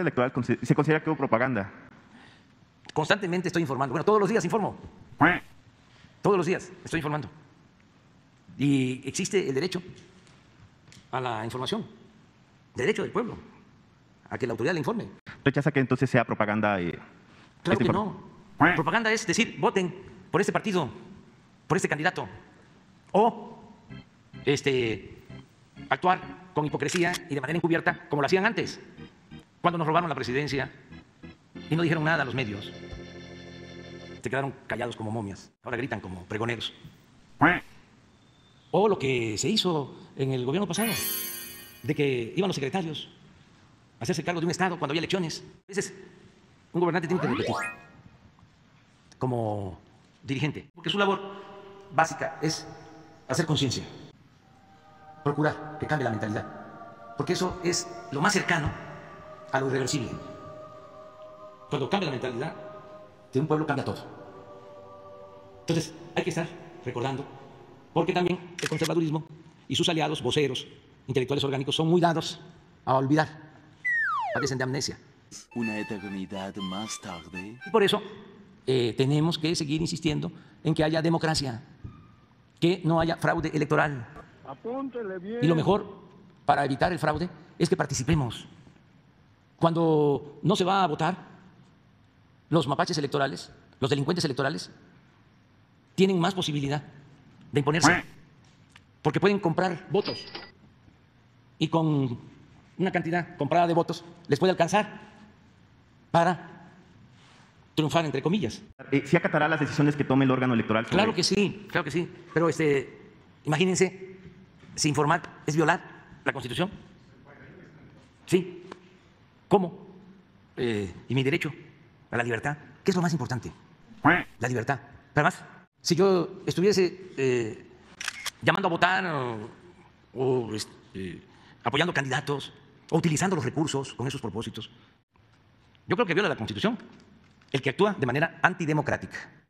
electoral se considera que hubo propaganda? Constantemente estoy informando. Bueno, todos los días informo. Todos los días estoy informando. Y existe el derecho a la información, derecho del pueblo, a que la autoridad le informe. ¿Rechaza que entonces sea propaganda? Claro que no. Propaganda es decir, voten por este partido, por este candidato, o actuar con hipocresía y de manera encubierta, como lo hacían antes, cuando nos robaron la presidencia y no dijeron nada a los medios. Se quedaron callados como momias, ahora gritan como pregoneros. O lo que se hizo en el gobierno pasado, de que iban los secretarios a hacerse cargo de un Estado cuando había elecciones. A veces un gobernante tiene que repetir como dirigente, porque su labor básica es hacer conciencia, procurar que cambie la mentalidad, porque eso es lo más cercano a lo irreversible. Cuando cambia la mentalidad de un pueblo, cambia todo. Entonces, hay que estar recordando, porque también el conservadurismo y sus aliados, voceros, intelectuales orgánicos, son muy dados a olvidar, padecen de amnesia. Una eternidad más tarde. Y por eso tenemos que seguir insistiendo en que haya democracia, que no haya fraude electoral. Apúntele bien. Y lo mejor para evitar el fraude es que participemos. Cuando no se va a votar, los mapaches electorales, los delincuentes electorales, tienen más posibilidad de imponerse, porque pueden comprar votos y con una cantidad comprada de votos les puede alcanzar para triunfar, entre comillas. ¿Sí acatará las decisiones que tome el órgano electoral? Claro que sí, claro que sí. Pero imagínense, si informar es violar la Constitución. Sí. ¿Cómo? Y mi derecho a la libertad, que es lo más importante. La libertad. Pero además, si yo estuviese llamando a votar o apoyando candidatos o utilizando los recursos con esos propósitos, yo creo que viola la Constitución el que actúa de manera antidemocrática.